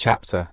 Chapter.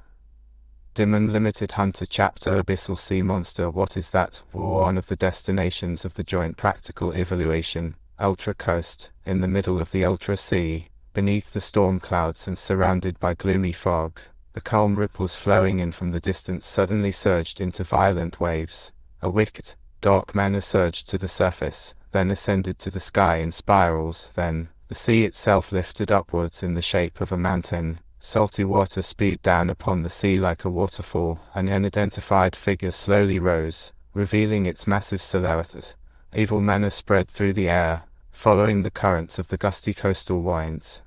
Dim Unlimited Hunter Chapter Abyssal Sea Monster. What is that? One of the destinations of the joint practical evaluation, Ultra Coast, in the middle of the Ultra Sea, beneath the storm clouds and surrounded by gloomy fog, the calm ripples flowing in from the distance suddenly surged into violent waves. A wicked, dark manor surged to the surface, then ascended to the sky in spirals, then, the sea itself lifted upwards in the shape of a mountain. Salty water spewed down upon the sea like a waterfall. An unidentified figure slowly rose, revealing its massive silhouette. Evil manna spread through the air, following the currents of the gusty coastal winds.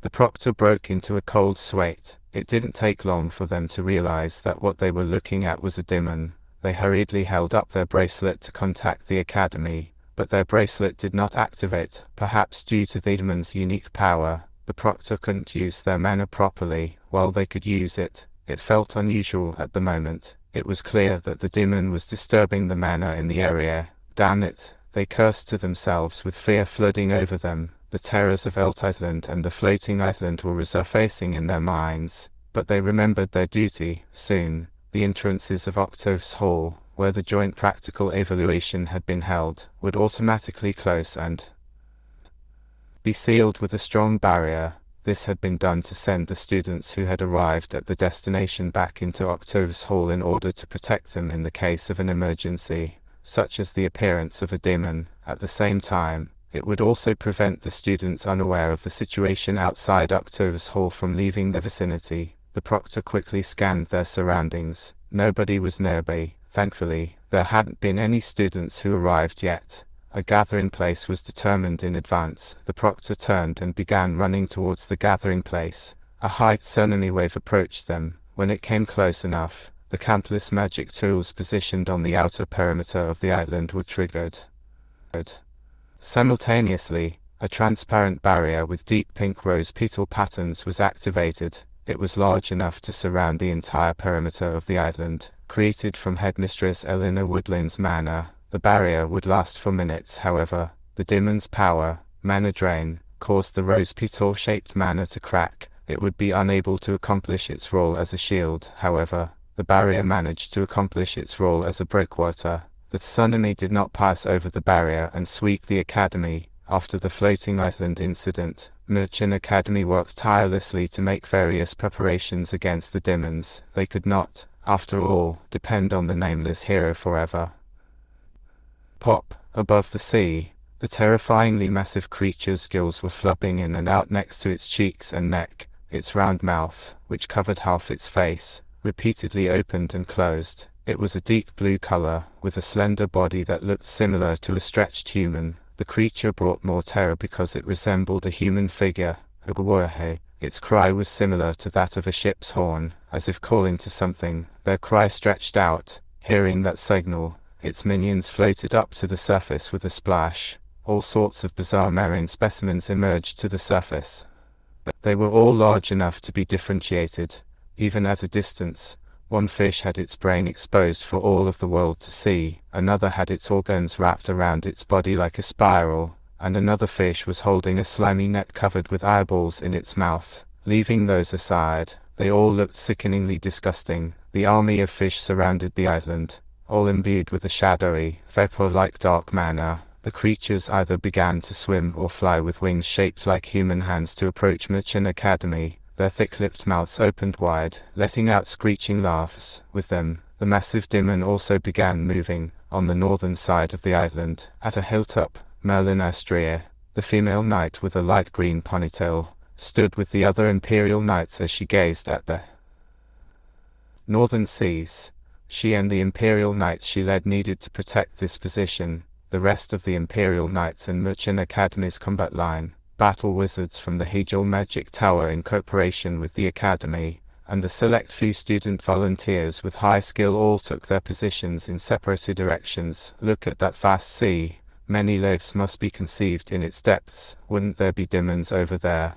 The proctor broke into a cold sweat. It didn't take long for them to realize that what they were looking at was a demon. They hurriedly held up their bracelet to contact the academy, but their bracelet did not activate, perhaps due to the demon's unique power. The proctor couldn't use their mana properly, while they could use it. It felt unusual at the moment. It was clear that the demon was disturbing the mana in the area. Damn it, they cursed to themselves with fear flooding over them. The terrors of Elt Island and the floating island were resurfacing in their minds, but they remembered their duty. Soon, the entrances of Octave's Hall, where the joint practical evaluation had been held, would automatically close and be sealed with a strong barrier. This had been done to send the students who had arrived at the destination back into Octave's Hall in order to protect them in the case of an emergency, such as the appearance of a demon. At the same time, it would also prevent the students unaware of the situation outside Octave's Hall from leaving the vicinity. The proctor quickly scanned their surroundings. Nobody was nearby. Thankfully, there hadn't been any students who arrived yet. A gathering place was determined in advance. The proctor turned and began running towards the gathering place. A high tsunami wave approached them. When it came close enough, the countless magic tools positioned on the outer perimeter of the island were triggered. Simultaneously, a transparent barrier with deep pink rose petal patterns was activated. It was large enough to surround the entire perimeter of the island. Created from Headmistress Eleanor Woodland's manor, the barrier would last for minutes. However, the demon's power, mana drain, caused the rose petal-shaped mana to crack. It would be unable to accomplish its role as a shield. However, the barrier managed to accomplish its role as a breakwater. The tsunami did not pass over the barrier and sweep the academy. After the floating island incident, Merchen Academy worked tirelessly to make various preparations against the demons. They could not, after all, depend on the nameless hero forever. Pop! Above the sea, the terrifyingly massive creature's gills were flapping in and out next to its cheeks and neck. Its round mouth, which covered half its face, repeatedly opened and closed. It was a deep blue color, with a slender body that looked similar to a stretched human. The creature brought more terror because it resembled a human figure. Its cry was similar to that of a ship's horn, as if calling to something. Their cry stretched out. Hearing that signal, its minions floated up to the surface with a splash. All sorts of bizarre marine specimens emerged to the surface. They were all large enough to be differentiated, even at a distance. One fish had its brain exposed for all of the world to see, another had its organs wrapped around its body like a spiral, and another fish was holding a slimy net covered with eyeballs in its mouth. Leaving those aside, they all looked sickeningly disgusting. The army of fish surrounded the island, all imbued with a shadowy, vapor-like dark manner. The creatures either began to swim or fly with wings shaped like human hands to approach Merchen Academy. Their thick-lipped mouths opened wide, letting out screeching laughs. With them, the massive demon also began moving. On the northern side of the island, at a hilltop, Merlin Astria, the female knight with a light green ponytail, stood with the other imperial knights as she gazed at the northern seas. She and the imperial knights she led needed to protect this position. The rest of the imperial knights and Merchen Academy's combat line, battle wizards from the Hegel Magic Tower in cooperation with the academy, and the select few student volunteers with high skill all took their positions in separated directions. Look at that vast sea. Many lives must be conceived in its depths. Wouldn't there be demons over there?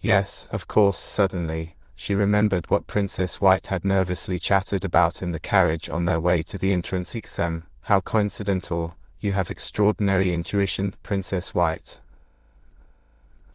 Yes, of course. Suddenly, she remembered what Princess White had nervously chattered about in the carriage on their way to the entrance exam. How coincidental. You have extraordinary intuition, Princess White.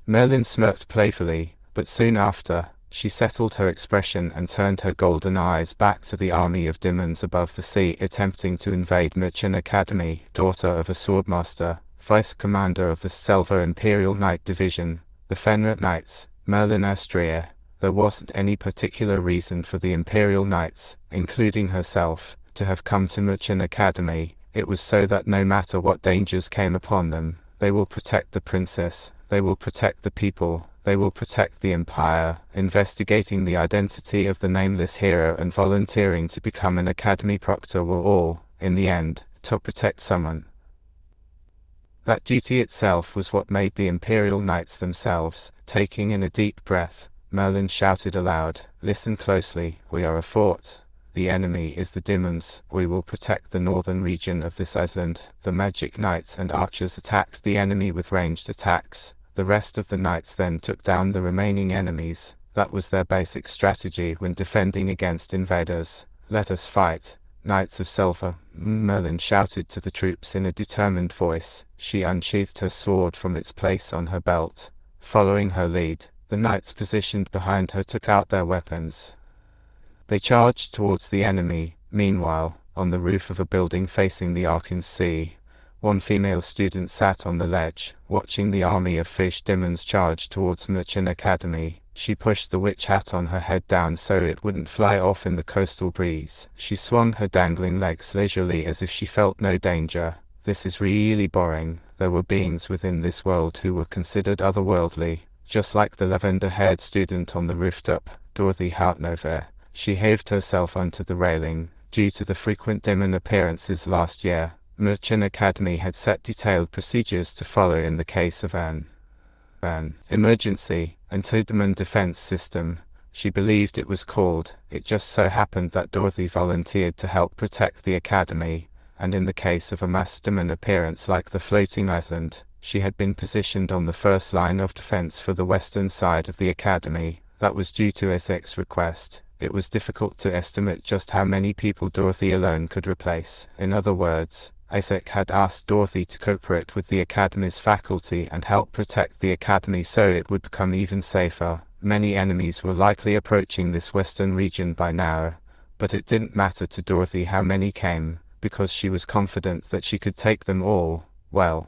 Merlin smirked playfully, but soon after, She settled her expression and turned her golden eyes back to the army of demons above the sea attempting to invade Merchen Academy, daughter of a swordmaster, vice commander of the Selva Imperial Knight Division, the Fenrir Knights, Merlin Astria. There wasn't any particular reason for the Imperial Knights, including herself, to have come to Merchen Academy. It was so that no matter what dangers came upon them, they will protect the princess, they will protect the people, they will protect the empire. Investigating the identity of the nameless hero and volunteering to become an academy proctor were all, in the end, to protect someone. That duty itself was what made the Imperial Knights themselves. Taking in a deep breath, Merlin shouted aloud, "Listen closely, we are a fort. The enemy is the demons. We will protect the northern region of this island." The magic knights and archers attacked the enemy with ranged attacks. The rest of the knights then took down the remaining enemies. That was their basic strategy when defending against invaders. "Let us fight, Knights of Silver," Merlin shouted to the troops in a determined voice. She unsheathed her sword from its place on her belt. Following her lead, the knights positioned behind her took out their weapons. They charged towards the enemy. Meanwhile, on the roof of a building facing the Arken Sea, one female student sat on the ledge, watching the army of fish demons charge towards Merchen Academy. She pushed the witch hat on her head down so it wouldn't fly off in the coastal breeze. She swung her dangling legs leisurely as if she felt no danger. This is really boring. There were beings within this world who were considered otherworldly, just like the lavender-haired student on the rooftop, Dorothy Hartnauer. She heaved herself onto the railing. Due to the frequent demon appearances last year, Merchen Academy had set detailed procedures to follow in the case of an emergency anti-demon defense system, she believed it was called. It just so happened that Dorothy volunteered to help protect the academy, and in the case of a mass demon appearance like the floating island, she had been positioned on the first line of defense for the western side of the academy. That was due to Essek's request. It was difficult to estimate just how many people Dorothy alone could replace. In other words, Essek had asked Dorothy to cooperate with the Academy's faculty and help protect the Academy so it would become even safer. Many enemies were likely approaching this western region by now, but it didn't matter to Dorothy how many came, because she was confident that she could take them all. Well,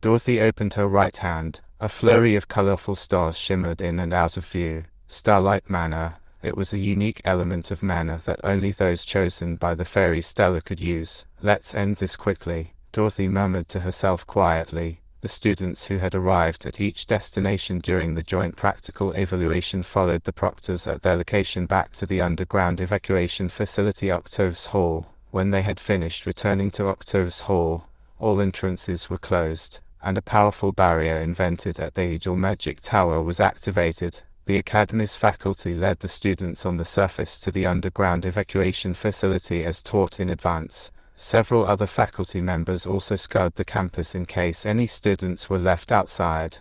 Dorothy opened her right hand. A flurry of colorful stars shimmered in and out of view. Starlight Mana. It was a unique element of mana that only those chosen by the fairy Stella could use. "Let's end this quickly," Dorothy murmured to herself quietly. The students who had arrived at each destination during the joint practical evaluation followed the proctors at their location back to the underground evacuation facility Octave's Hall. When they had finished returning to Octave's Hall, all entrances were closed, and a powerful barrier invented at the Aegil Magic Tower was activated. The Academy's faculty led the students on the surface to the underground evacuation facility as taught in advance. Several other faculty members also scoured the campus in case any students were left outside.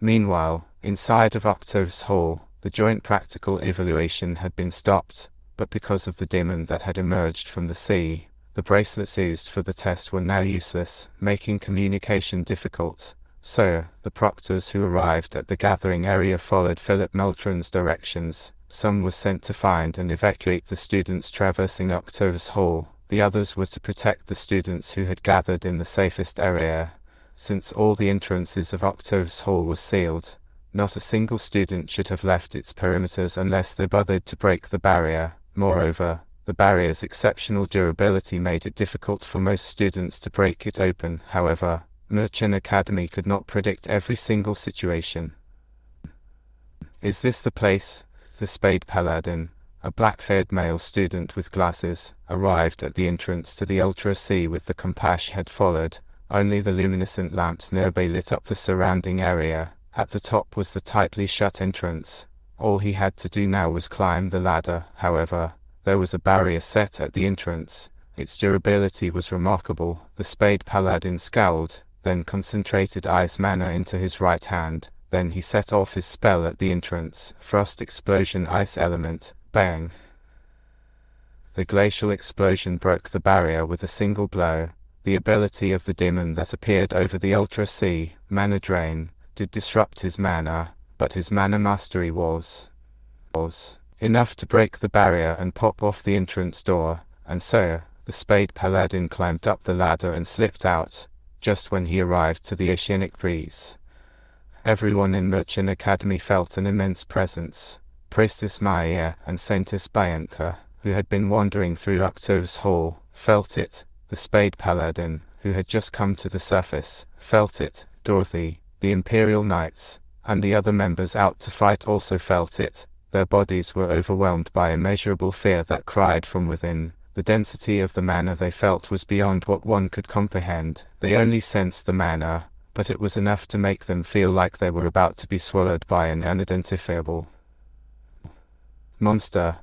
Meanwhile, inside of Octave's Hall, the joint practical evaluation had been stopped, but because of the demon that had emerged from the sea, the bracelets used for the test were now useless, making communication difficult. So, the proctors who arrived at the gathering area followed Philip Meltron's directions. Some were sent to find and evacuate the students traversing Octave's Hall. The others were to protect the students who had gathered in the safest area. Since all the entrances of Octave's Hall were sealed, not a single student should have left its perimeters unless they bothered to break the barrier. Moreover, the barrier's exceptional durability made it difficult for most students to break it open. However, Merchen Academy could not predict every single situation. "Is this the place?" The Spade Paladin, a black-haired male student with glasses, arrived at the entrance to the Ultra Sea with the Compash had followed. Only the luminescent lamps nearby lit up the surrounding area. At the top was the tightly shut entrance. All he had to do now was climb the ladder. However, there was a barrier set at the entrance. Its durability was remarkable. The Spade Paladin scowled, then concentrated ice mana into his right hand. Then he set off his spell at the entrance. Frost Explosion Ice Element. Bang! The glacial explosion broke the barrier with a single blow. The ability of the demon that appeared over the Ultra Sea, Mana Drain, did disrupt his mana, but his mana mastery was enough to break the barrier and pop off the entrance door, and so, the Spade Paladin climbed up the ladder and slipped out, just when he arrived to the oceanic breeze. Everyone in Merchen Academy felt an immense presence. Priestess Maia and Saintess Bianca, who had been wandering through Octave's Hall, felt it. The Spade Paladin, who had just come to the surface, felt it. Dorothy, the Imperial Knights, and the other members out to fight also felt it. Their bodies were overwhelmed by immeasurable fear that cried from within. The density of the mana they felt was beyond what one could comprehend. They only sensed the mana, but it was enough to make them feel like they were about to be swallowed by an unidentifiable monster.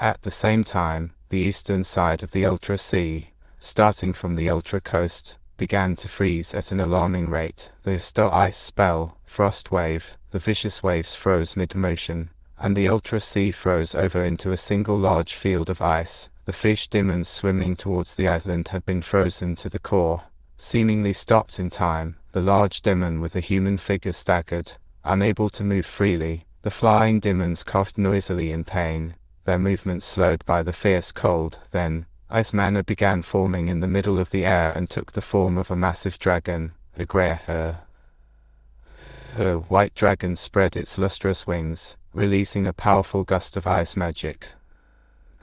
At the same time, the eastern side of the Ultra Sea, starting from the Ultra Coast, began to freeze at an alarming rate. The star ice spell, Frost Wave, the vicious waves froze mid-motion, and the Ultra Sea froze over into a single large field of ice. The fish demons swimming towards the island had been frozen to the core, seemingly stopped in time. The large demon with a human figure staggered, unable to move freely. The flying demons coughed noisily in pain, their movements slowed by the fierce cold. Then, ice mana began forming in the middle of the air and took the form of a massive dragon. A grey white dragon spread its lustrous wings, releasing a powerful gust of ice magic.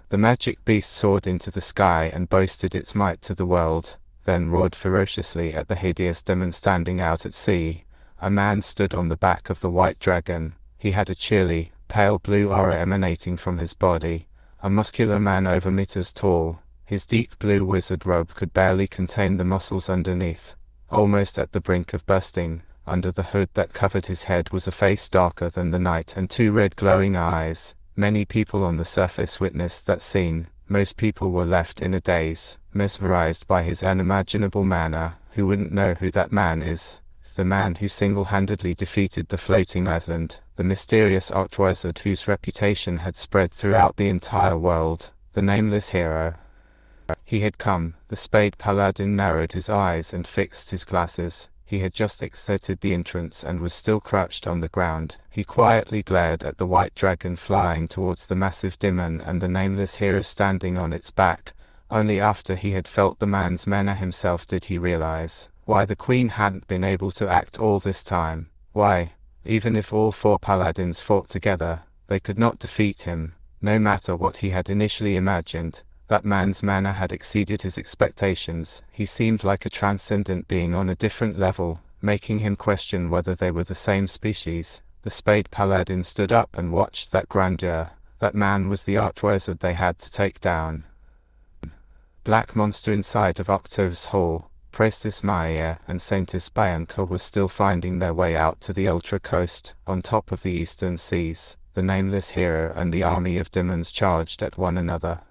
The magic beast soared into the sky and boasted its might to the world, then roared ferociously at the hideous demon standing out at sea. A man stood on the back of the white dragon. He had a chilly, pale blue aura emanating from his body, a muscular man over meters tall. His deep blue wizard robe could barely contain the muscles underneath, almost at the brink of bursting. Under the hood that covered his head was a face darker than the night and two red glowing eyes. Many people on the surface witnessed that scene. Most people were left in a daze, mesmerized by his unimaginable manner. Who wouldn't know who that man is? The man who single-handedly defeated the floating island, the mysterious archwizard whose reputation had spread throughout the entire world, the nameless hero. He had come. The Spade Paladin narrowed his eyes and fixed his glasses. He had just exited the entrance and was still crouched on the ground. He quietly glared at the white dragon flying towards the massive demon and the nameless hero standing on its back. Only after he had felt the man's manner himself did he realize why the queen hadn't been able to act all this time. Why, even if all four paladins fought together, they could not defeat him. No matter what he had initially imagined, that man's manner had exceeded his expectations. He seemed like a transcendent being on a different level, making him question whether they were the same species. The Spade Paladin stood up and watched that grandeur. That man was the archwizard they had to take down. Black monster inside of Octave's Hall. Priestess Maia and Saintess Bianca were still finding their way out to the Ultra Coast. On top of the eastern seas, the nameless hero and the army of demons charged at one another.